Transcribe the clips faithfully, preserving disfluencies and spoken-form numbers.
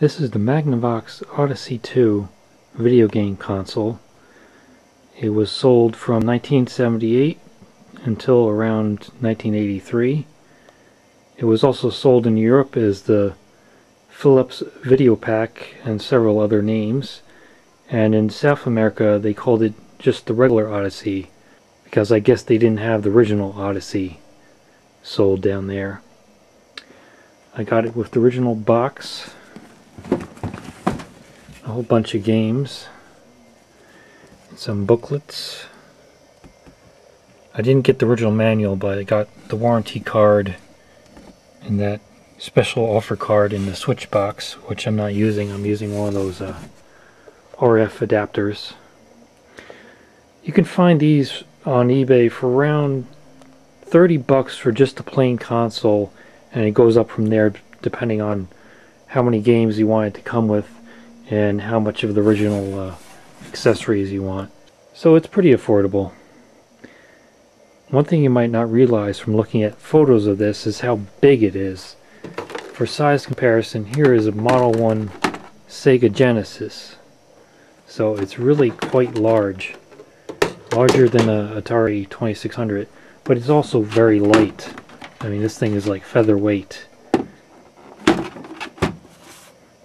This is the Magnavox Odyssey two video game console. It was sold from nineteen seventy-eight until around nineteen eighty-three. It was also sold in Europe as the Philips Videopac and several other names. And in South America they called it just the regular Odyssey, because I guess they didn't have the original Odyssey sold down there. I got it with the original box. A whole bunch of games. Some booklets. I didn't get the original manual, but I got the warranty card and that special offer card in the switch box, which I'm not using. I'm using one of those uh, R F adapters. You can find these on eBay for around thirty bucks for just a plain console, and it goes up from there depending on how many games you want it to come with and how much of the original uh, accessories you want. So it's pretty affordable. One thing you might not realize from looking at photos of this is how big it is. For size comparison, here is a Model one Sega Genesis. So it's really quite large. Larger than a Atari twenty-six hundred, but it's also very light. I mean, this thing is like featherweight.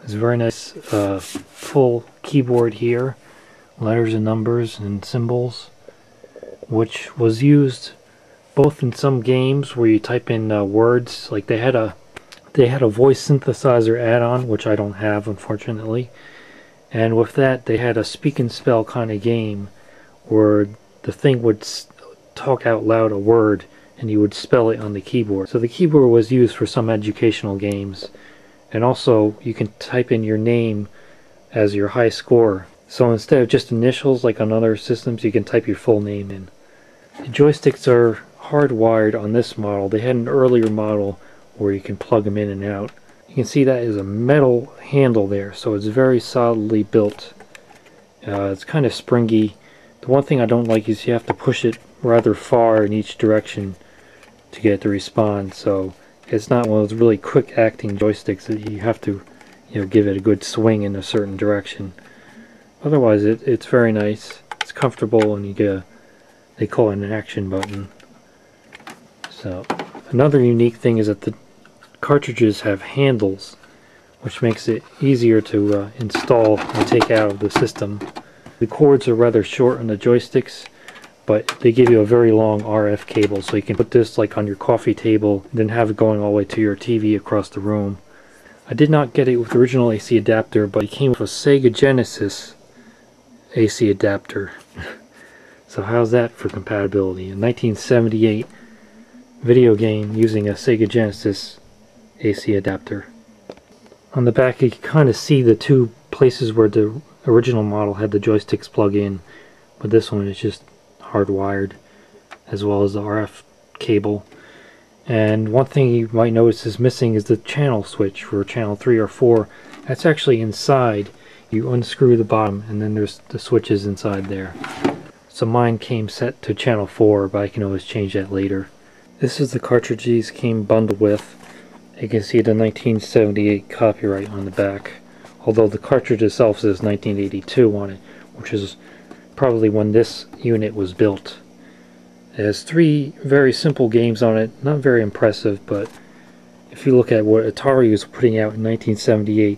It's a very nice uh, full keyboard here. Letters and numbers and symbols, which was used both in some games where you type in uh, words. Like they had a they had a voice synthesizer add-on, which I don't have, unfortunately. And with that, they had a speak and spell kind of game where the thing would talk out loud a word and you would spell it on the keyboard. So the keyboard was used for some educational games, and also you can type in your name as your high score. So instead of just initials like on other systems, you can type your full name in. The joysticks are hardwired on this model. They had an earlier model where you can plug them in and out. You can see that is a metal handle there, so it's very solidly built. Uh, it's kind of springy. The one thing I don't like is you have to push it rather far in each direction to get it to respond, so it's not one of those really quick acting joysticks that you have to, you know, give it a good swing in a certain direction. Otherwise, it, it's very nice. It's comfortable, and you get a, they call it an action button. So, another unique thing is that the cartridges have handles, which makes it easier to uh, install and take out of the system. The cords are rather short on the joysticks, but they give you a very long R F cable, so you can put this like on your coffee table and then have it going all the way to your T V across the room. I did not get it with the original A C adapter, but it came with a Sega Genesis A C adapter. So how's that for compatibility? A nineteen seventy-eight video game using a Sega Genesis A C adapter. On the back you can kind of see the two places where the original model had the joysticks plug in, but this one is just hardwired, as well as the R F cable. And one thing you might notice is missing is the channel switch for channel three or four. That's actually inside. You unscrew the bottom and then there's the switches inside there. So mine came set to channel four, but I can always change that later. This is the cartridge these came bundled with. You can see the nineteen seventy-eight copyright on the back, although the cartridge itself says nineteen eighty-two on it, which is probably when this unit was built. It has three very simple games on it, not very impressive, but if you look at what Atari was putting out in nineteen seventy-eight,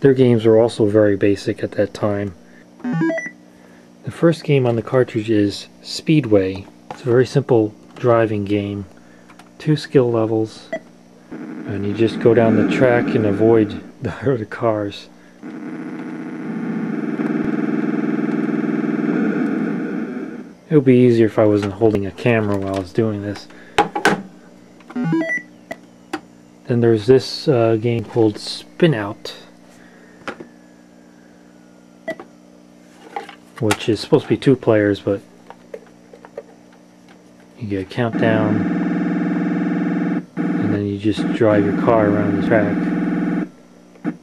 their games were also very basic at that time. The first game on the cartridge is Speedway. It's a very simple driving game, two skill levels, and you just go down the track and avoid the, the cars. It would be easier if I wasn't holding a camera while I was doing this. Then there's this uh, game called Spin Out, which is supposed to be two players, but you get a countdown and then you just drive your car around the track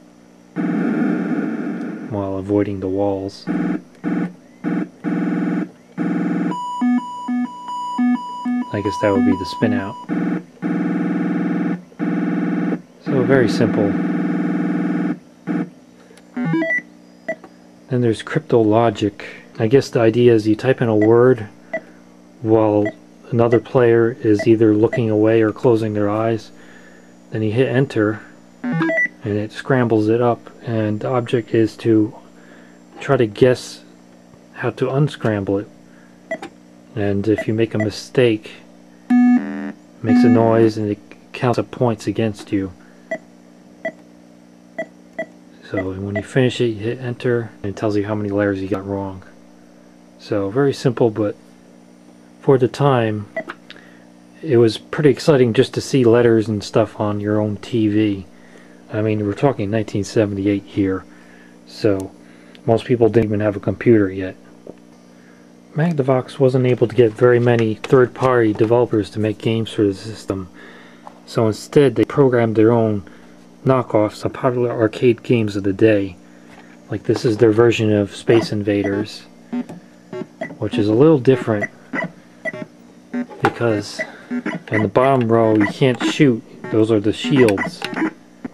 while avoiding the walls. I guess that would be the Spin Out. So very simple. Then there's cryptologic. I guess the idea is you type in a word while another player is either looking away or closing their eyes. Then you hit enter and it scrambles it up, and the object is to try to guess how to unscramble it. And if you make a mistake, it makes a noise and it counts up points against you. So when you finish it, you hit enter and it tells you how many layers you got wrong. So very simple, but for the time it was pretty exciting just to see letters and stuff on your own T V. I mean, we're talking nineteen seventy-eight here, so most people didn't even have a computer yet. Magnavox wasn't able to get very many third-party developers to make games for the system, so instead they programmed their own knockoffs of popular arcade games of the day. Like, this is their version of Space Invaders, which is a little different because in the bottom row you can't shoot, those are the shields,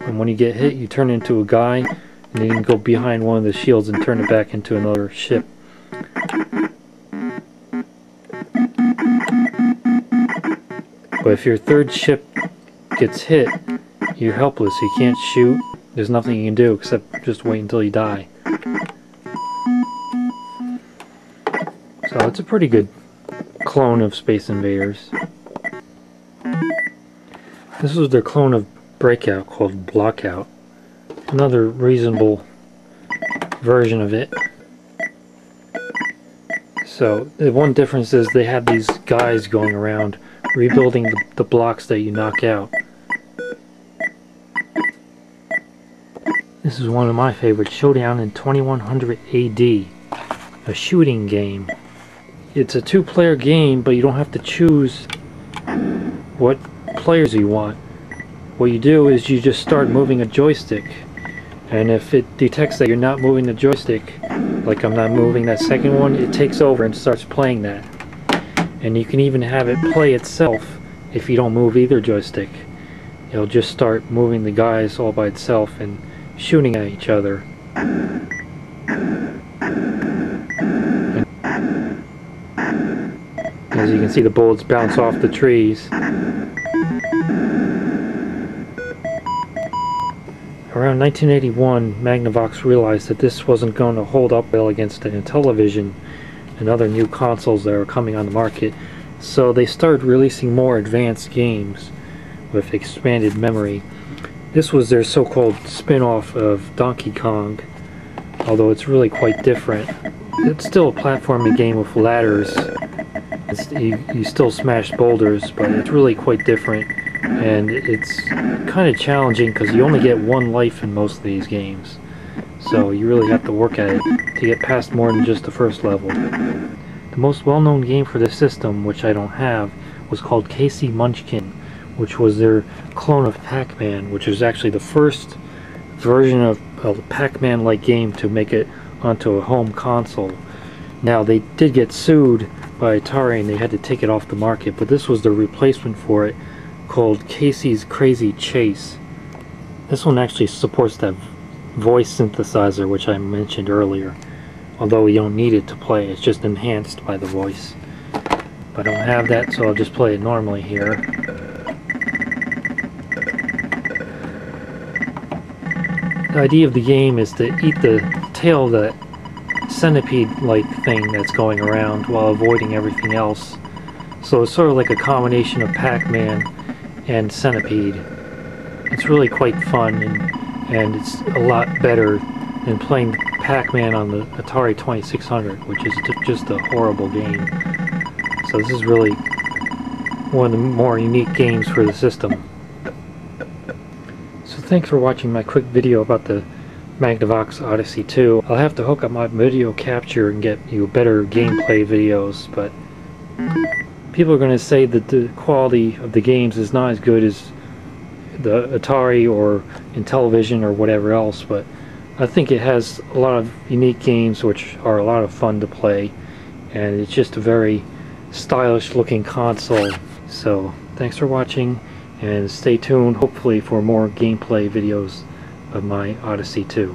and when you get hit you turn into a guy and then you can go behind one of the shields and turn it back into another ship. But if your third ship gets hit, you're helpless. You can't shoot. There's nothing you can do except just wait until you die. So it's a pretty good clone of Space Invaders. This was their clone of Breakout called Blockout. Another reasonable version of it. So the one difference is they had these guys going around rebuilding the, the blocks that you knock out. This is one of my favorites, Showdown in twenty-one hundred A D, a shooting game. It's a two-player game, but you don't have to choose what players you want. What you do is you just start moving a joystick, and if it detects that you're not moving the joystick, like I'm not moving that second one, it takes over and starts playing that. And you can even have it play itself if you don't move either joystick. It'll just start moving the guys all by itself and shooting at each other. And as you can see, the bullets bounce off the trees. Around nineteen eighty-one, Magnavox realized that this wasn't going to hold up well against the Intellivision and other new consoles that were coming on the market, so they started releasing more advanced games with expanded memory. This was their so-called spin-off of Donkey Kong, although it's really quite different. It's still a platforming game with ladders. It's, you, you still smash boulders, but it's really quite different, and it's kind of challenging because you only get one life in most of these games. So you really have to work at it to get past more than just the first level. The most well-known game for this system, which I don't have, was called Casey Munchkin, which was their clone of Pac-Man, which was actually the first version of a Pac-Man-like game to make it onto a home console. Now, they did get sued by Atari and they had to take it off the market, but this was the replacement for it, called Casey's Crazy Chase. This one actually supports that voice synthesizer which I mentioned earlier, although you don't need it to play, it's just enhanced by the voice. But I don't have that, so I'll just play it normally here. The idea of the game is to eat the tail of that centipede-like thing that's going around while avoiding everything else. So it's sort of like a combination of Pac-Man and Centipede. It's really quite fun, and and it's a lot better than playing Pac-Man on the Atari twenty-six hundred, which is just a horrible game. So this is really one of the more unique games for the system. So thanks for watching my quick video about the Magnavox Odyssey two. I'll have to hook up my video capture and get you better gameplay videos, but people are going to say that the quality of the games is not as good as the Atari or Intellivision or whatever else, but I think it has a lot of unique games which are a lot of fun to play, and it's just a very stylish looking console. So thanks for watching, and stay tuned hopefully for more gameplay videos of my Odyssey two.